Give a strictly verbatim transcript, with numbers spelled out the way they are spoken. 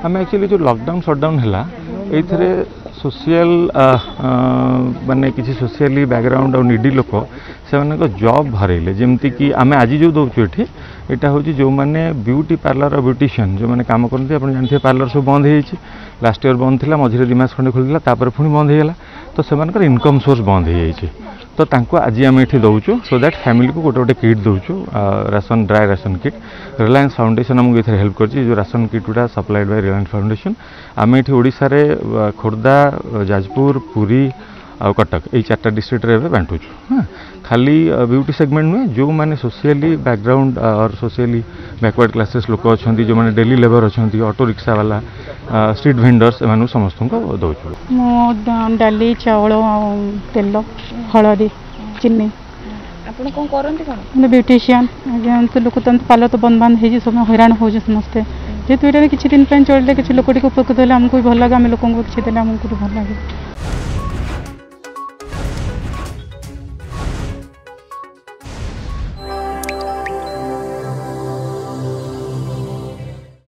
आम एक्चुअली जो lockdown shutdown है ये सोशियल माने किसी सोशियली बैकग्राउंड और निडी लोक से जॉब हरइले जमती कि आम आज जो दौचु ये यहाँ हूँ जो मैंने ब्यूटी पार्लर और ब्यूटिशियन जो मैंने काम करते आप जानते पार्लर सब बंद हो लास्ट ईयर बंद थी मझे दुई मस खंडे खोली पुणी बंद होगा तो से इनकम सोर्स बंद हो तो तांको आज आम ये दौचु सो दैट फैमिली को गोटे गोटे किट दौचु ration dry ration kit Reliance Foundation आमको ये हेल्प करछि जो राशन किट गुड़ा सप्लाइड बाय रिलायंस फाउंडेशन आम ये ओडिशा रे खोर्धा जाजपुर पुरी और कटक ये चार्टा डिस्ट्रिक्ट रे बांटुछु हाँ खाली ब्यूटी सेगमेंट नुहे जो मैंने सोशियली बैकग्राउंड और सोशियली बैकवर्ड क्लासेस लोक अच्छा जो मैंने डेली लेबर अच्छा ऑटो रिक्शा वाला स्ट्रीट वेंडर्स एम समस्त दौचु मु डाली चावल तेल हलदी चीनी कौन करते ब्यूटिशियन लोक पार्लर तो बंद बंद हो सब हईराण हो समस्ते जेहतु ये किसी दिन चलते किसी लोक उपकृत होमको भी भल लगे आम लोक किसी देने आमको भल लगे।